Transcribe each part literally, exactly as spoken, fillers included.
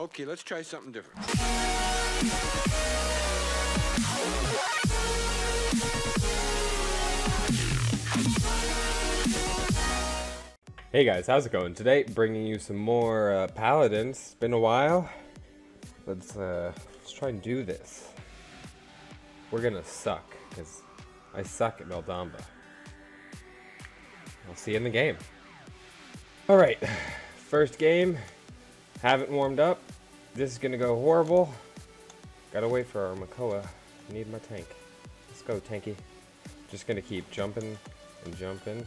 Okay, let's try something different. Hey guys, how's it going? Today, bringing you some more uh, Paladins. It's been a while. Let's, uh, let's try and do this. We're gonna suck, because I suck at Maldamba. I'll see you in the game. Alright, first game. Haven't warmed up. This is gonna go horrible. Gotta wait for our Makoa. I need my tank. Let's go, tanky. Just gonna keep jumping and jumping.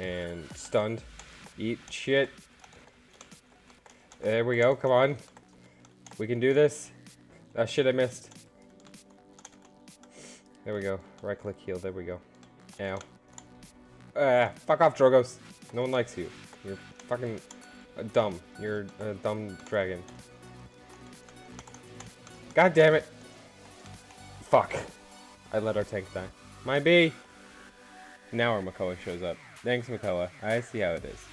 And stunned. Eat shit. There we go, come on. We can do this. That shit I missed. There we go. Right click heal, there we go. Ow. Ah, fuck off, Drogos. No one likes you. You're fucking dumb. You're a dumb dragon. God damn it. Fuck. I let our tank die. My bee. Now our Makoa shows up. Thanks, Makoa. I see how it is.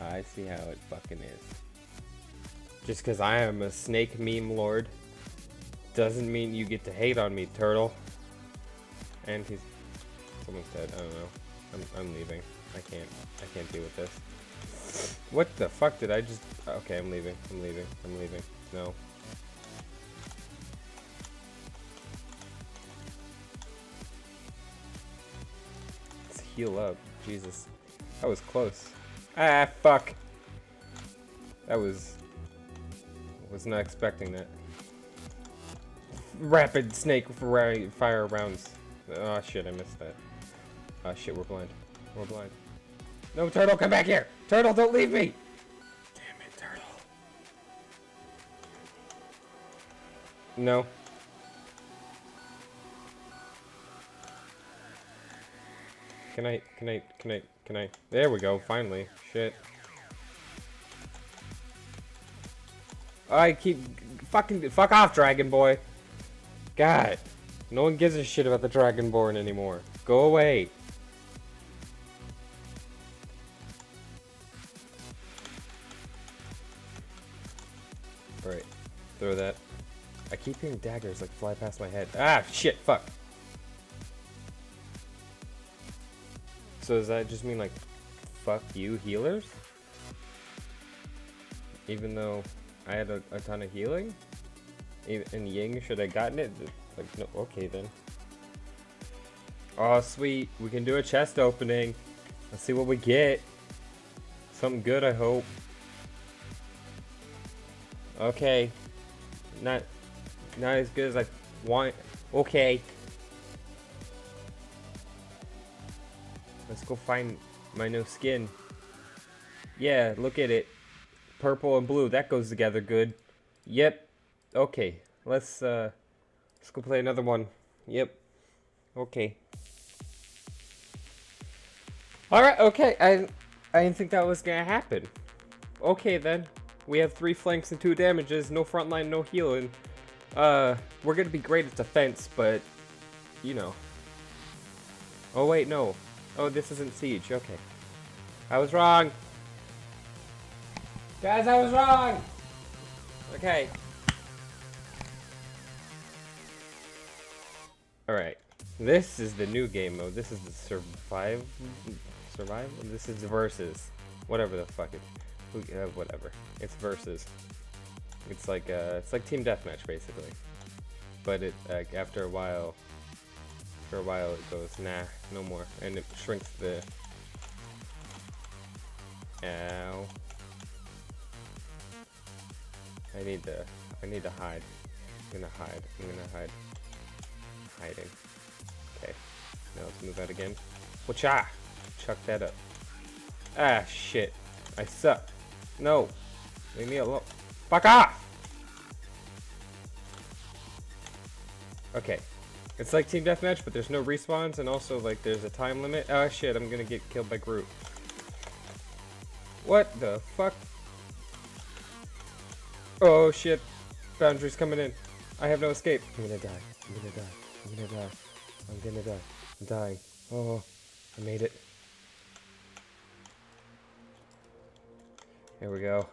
I see how it fucking is. Just because I am a snake meme lord doesn't mean you get to hate on me, turtle. And he's... someone's dead. I don't know. I'm, I'm leaving. I can't. I can't deal with this. What the fuck did I just... Okay, I'm leaving. I'm leaving. I'm leaving. No. Heal up. Jesus. That was close. Ah, fuck. That was... was not expecting that. Rapid snake fire rounds. Oh shit, I missed that. Oh shit, we're blind. We're blind. No, turtle, come back here! Turtle, don't leave me! Damn it, turtle. No. Can I, can I, can I, can I? There we go, finally. Shit. I keep fucking, fuck off, Dragon Boy. God. No one gives a shit about the Dragonborn anymore. Go away. Alright. Throw that. I keep hearing daggers like fly past my head. Ah, shit, fuck. So does that just mean like, fuck you healers? Even though I had a, a ton of healing? And Ying should have gotten it? Like, no, okay then. Oh sweet, we can do a chest opening. Let's see what we get. Something good, I hope. Okay. Not, not as good as I want. Okay. Let's go find my new skin. Yeah, look at it. Purple and blue, that goes together good. Yep. Okay. Let's uh let's go play another one. Yep. Okay. Alright, okay. I I didn't think that was gonna happen. Okay then. We have three flanks and two damages, no frontline, no healing. Uh we're gonna be great at defense, but you know. Oh wait, no. Oh, this isn't Siege. Okay. I was wrong. Guys, I was wrong! Okay. Alright. This is the new game mode. This is the survive... Survival? This is Versus. Whatever the fuck it's... Uh, whatever. It's Versus. It's like, uh... It's like Team Deathmatch, basically. But it, like, after a while... For a while it goes, nah, no more, and it shrinks the... Ow. I need to, I need to hide. I'm gonna hide, I'm gonna hide. Hiding. Okay, now let's move out again. Wacha! Chuck that up. Ah, shit. I suck. No. Leave me alone. Fuck off! Okay. It's like Team Deathmatch, but there's no respawns, and also, like, there's a time limit. Oh, shit, I'm gonna get killed by Groot. What the fuck? Oh, shit. Boundaries coming in. I have no escape. I'm gonna die. I'm gonna die. I'm gonna die. I'm gonna die. I'm dying. Oh, I made it. Here we go.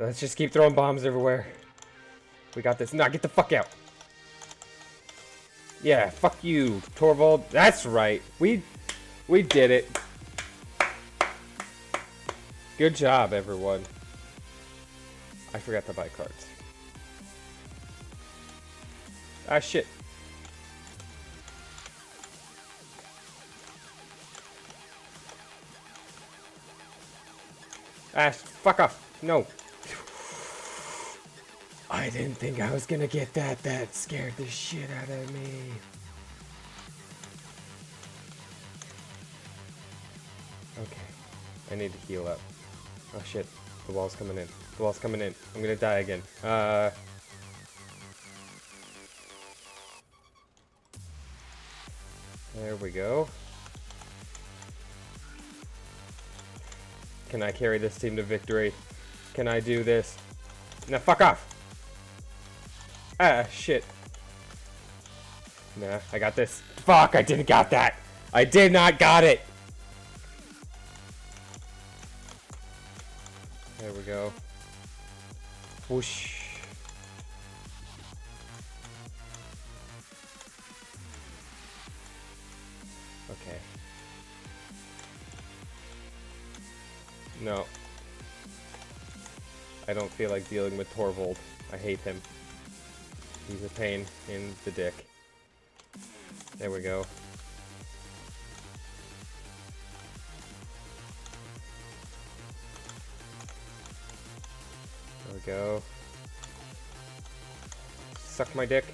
Let's just keep throwing bombs everywhere. We got this. Nah, get the fuck out. Yeah, fuck you, Torvald. That's right. We we did it. Good job, everyone. I forgot to buy cards. Ah, shit. Ah, fuck off. No. I didn't think I was gonna get that. That scared the shit out of me. Okay. I need to heal up. Oh shit. The wall's coming in. The wall's coming in. I'm gonna die again. Uh... There we go. Can I carry this team to victory? Can I do this? Now fuck off! Ah, shit. Nah, I got this. Fuck, I didn't got that! I did not got it! There we go. Whoosh. Okay. No. I don't feel like dealing with Torvald. I hate him. He's a pain in the dick. There we go. There we go. Suck my dick.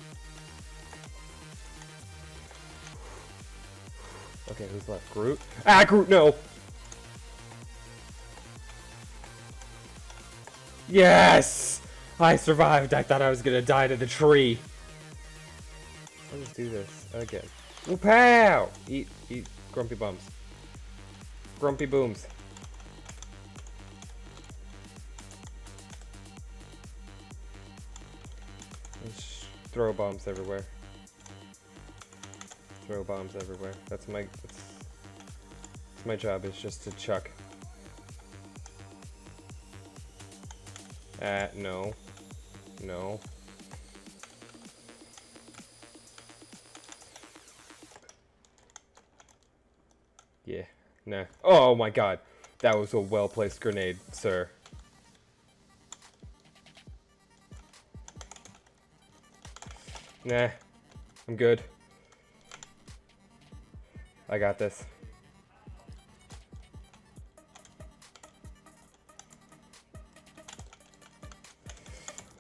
Okay, who's left? Groot? Ah, Groot, no! Yes! I survived! I thought I was gonna die to the tree. Let's do this again. Whoop-pow! Eat, eat grumpy bums. Grumpy booms. Let's throw bombs everywhere. Throw bombs everywhere. That's my, that's, that's my job, is just to chuck. Uh, no. No. Yeah. Nah. Oh my god. That was a well-placed grenade, sir. Nah. I'm good. I got this.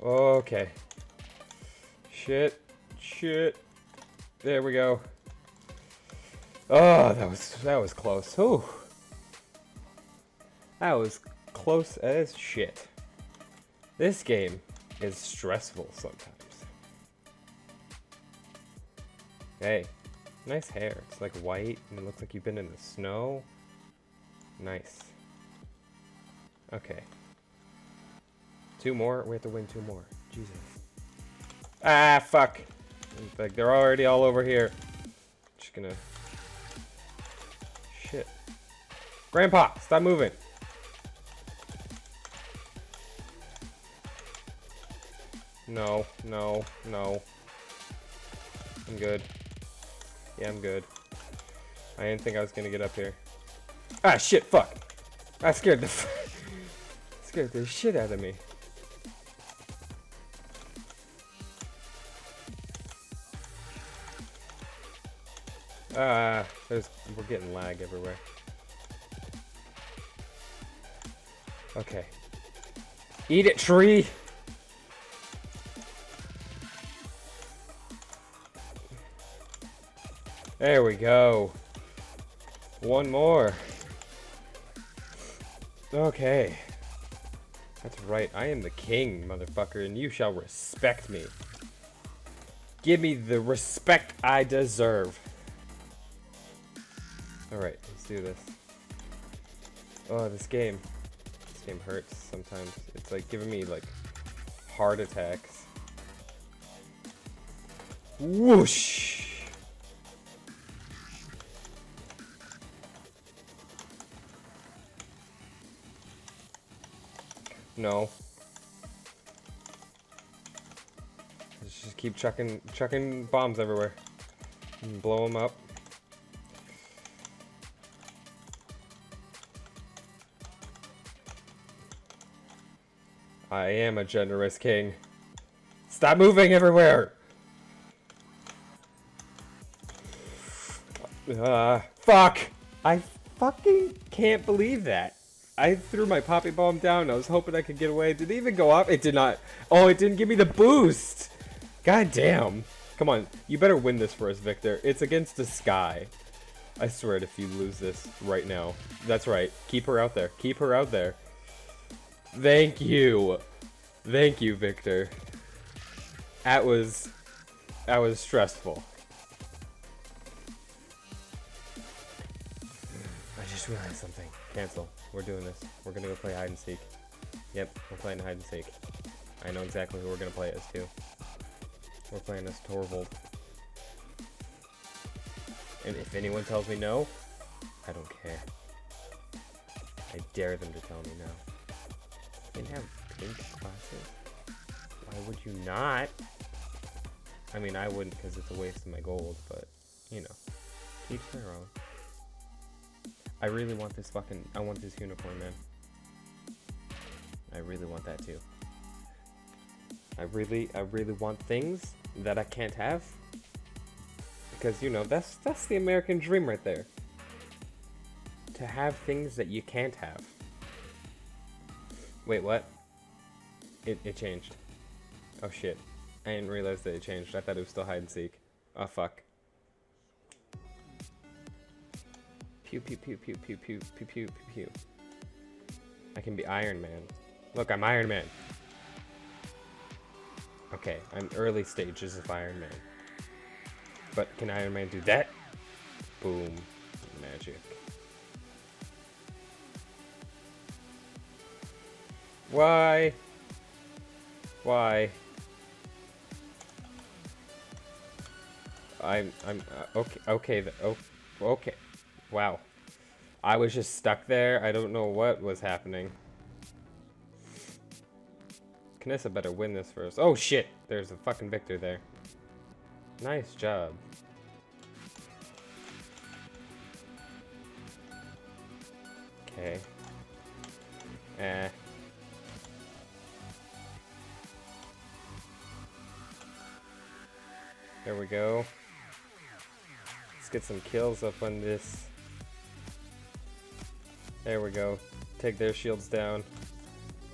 Okay. Shit. Shit. There we go. Oh, that was that was close. Ooh. That was close as shit. This game is stressful sometimes. Hey, nice hair. It's like white and it looks like you've been in the snow. Nice. Okay. Two more? We have to win two more. Jesus. Ah, fuck. In fact, they're already all over here. Just gonna... Shit. Grandpa, stop moving. No, no, no. I'm good. Yeah, I'm good. I didn't think I was gonna get up here. Ah, shit, fuck. I scared the... scared the shit out of me. Ah, uh, there's, we're getting lag everywhere. Okay. Eat it, tree! There we go. One more. Okay. That's right, I am the king, motherfucker, and you shall respect me. Give me the respect I deserve. Alright, let's do this. Oh, this game. This game hurts sometimes. It's like giving me like heart attacks. Whoosh! No. just keep chucking chucking bombs everywhere and blow them up. I am a generous king. Stop moving everywhere! Uh, fuck! I fucking can't believe that. I threw my poppy bomb down. I was hoping I could get away. Did it even go off? It did not. Oh, it didn't give me the boost! God damn. Come on, you better win this for us, Victor. It's against the sky. I swear it if you lose this right now. That's right. Keep her out there. Keep her out there. Thank you. Thank you, Victor. That was... That was stressful. I just realized something. Cancel. We're doing this. We're gonna go play hide and seek. Yep, we're playing hide and seek. I know exactly who we're gonna play as, too. We're playing as Torvald. And if anyone tells me no, I don't care. I dare them to tell me no. You didn't have pink glasses? Why would you not? I mean, I wouldn't because it's a waste of my gold, but, you know, each their own. I really want this fucking, I want this unicorn, man. I really want that too. I really, I really want things that I can't have. Because, you know, that's, that's the American dream right there. To have things that you can't have. Wait, what? It, it changed. Oh shit. I didn't realize that it changed. I thought it was still hide and seek. Oh fuck. Pew pew pew pew pew pew pew pew pew. I can be Iron Man. Look, I'm Iron Man. Okay, I'm early stages of Iron Man. But can Iron Man do that? Boom. Magic. Why? Why? I'm I'm uh, okay okay the, oh okay. Wow. I was just stuck there. I don't know what was happening. Vanessa better win this first. Oh shit. There's a fucking Victor there. Nice job. Okay. Eh. There we go. Let's get some kills up on this. There we go. Take their shields down.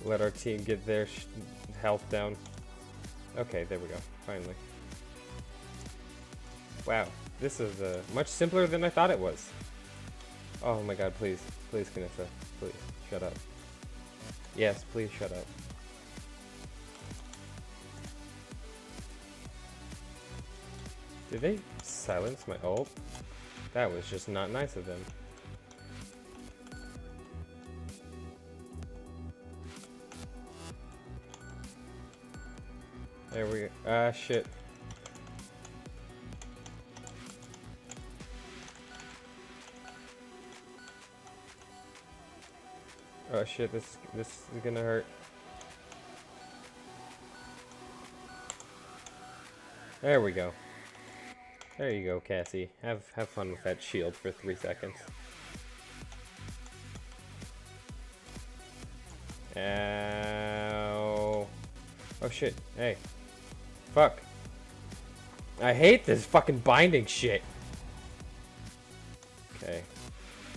Let our team get their sh health down. Okay, there we go. Finally. Wow. This is uh, much simpler than I thought it was. Oh my god, please. Please, Vanessa. Please. Shut up. Yes, please shut up. Did they silence my ult? That was just not nice of them. There we go. Ah, shit. Oh shit, this this is gonna hurt. There we go. There you go, Cassie. Have have fun with that shield for three seconds. Ow. Oh shit. Hey. Fuck. I hate this fucking binding shit. Okay.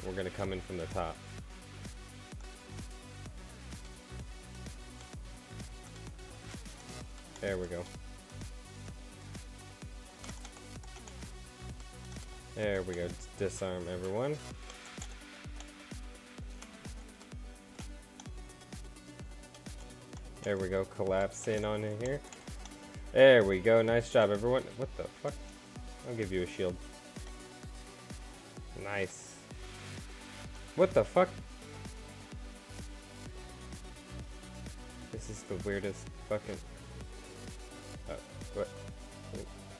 We're gonna come in from the top. There we go. There we go. Disarm everyone. There we go. Collapse in on in here. There we go. Nice job, everyone. What the fuck? I'll give you a shield. Nice. What the fuck? This is the weirdest fucking... Uh, what?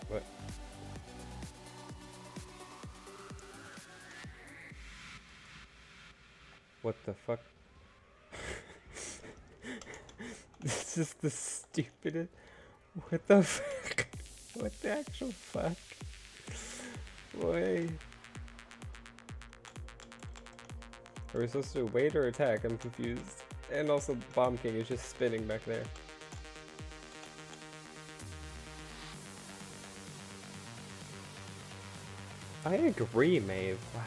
What? What the fuck? This is the stupidest. What the fuck? What the actual fuck? Wait. Are we supposed to wait or attack? I'm confused. And also, Bomb King is just spinning back there. I agree, Maeve. Wow.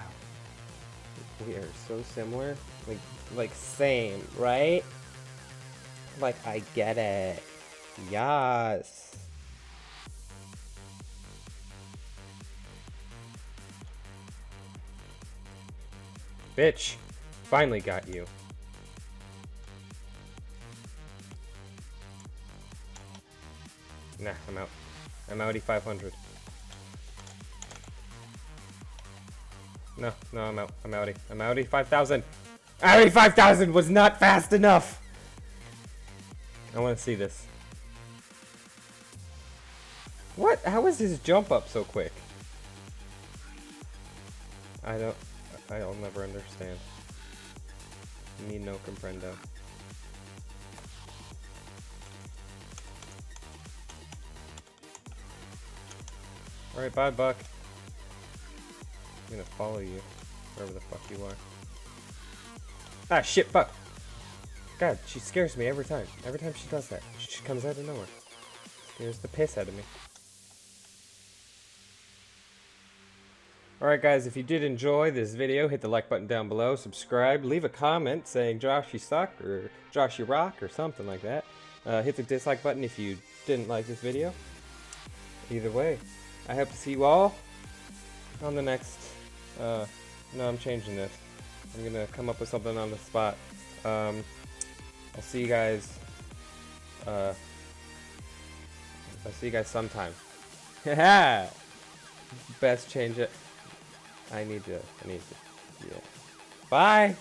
We are so similar. Like, like same, right? Like, I get it. Yes. Bitch. Finally got you. Nah, I'm out. I'm outie five hundred. No, no, I'm out. I'm outie. I'm outie five thousand. Outie five thousand was not fast enough. I want to see this. What? How is his jump up so quick? I don't. I'll never understand. Me no comprendo. Alright, bye, Buck. I'm gonna follow you wherever the fuck you are. Ah, shit, fuck! God, she scares me every time. Every time she does that, she comes out of nowhere. Scares the piss out of me. Alright guys, if you did enjoy this video, hit the like button down below, subscribe, leave a comment saying Josh you suck or Josh you rock or something like that. Uh, hit the dislike button if you didn't like this video. Either way, I hope to see you all on the next, uh, no I'm changing this. I'm gonna come up with something on the spot. Um, I'll see you guys, uh, I'll see you guys sometime. Haha! Best change it. I need to, I need to, yeah. Bye!